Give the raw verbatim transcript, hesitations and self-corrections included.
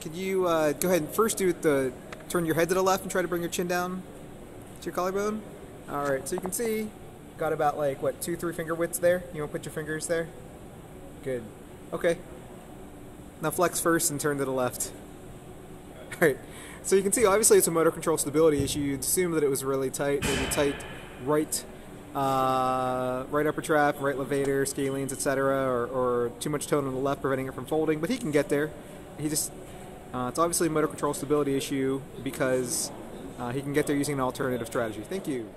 Can you uh, go ahead and first do the turn your head to the left and try to bring your chin down to your collarbone? All right, so you can see, got about like, what, two, three finger widths there? You want to put your fingers there? Good. Okay. Now flex first and turn to the left. All right. So you can see, obviously, it's a motor control stability issue. You'd assume that it was really tight, maybe tight right, uh, right upper trap, right levator, scalenes, et cetera, or, or too much tone on the left, preventing it from folding. But he can get there. He just, uh, it's obviously a motor control stability issue because uh, he can get there using an alternative strategy. Thank you.